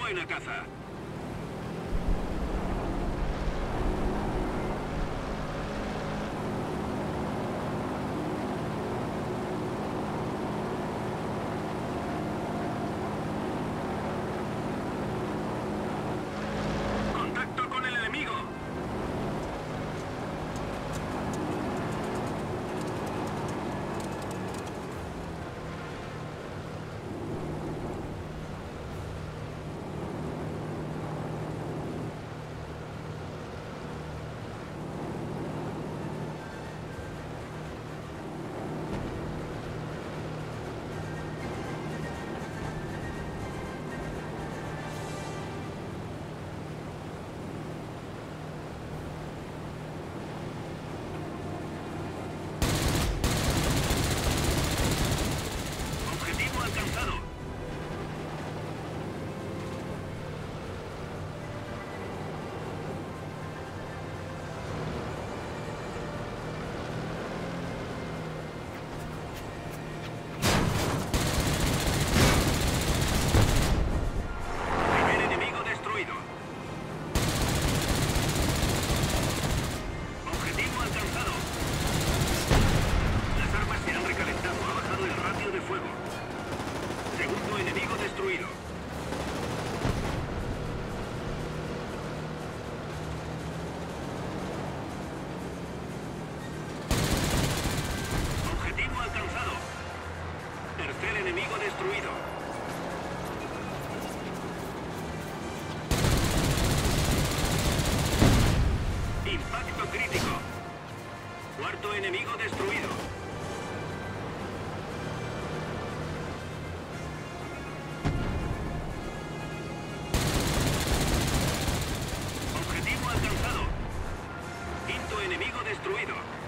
Buena caza. Enemigo destruido.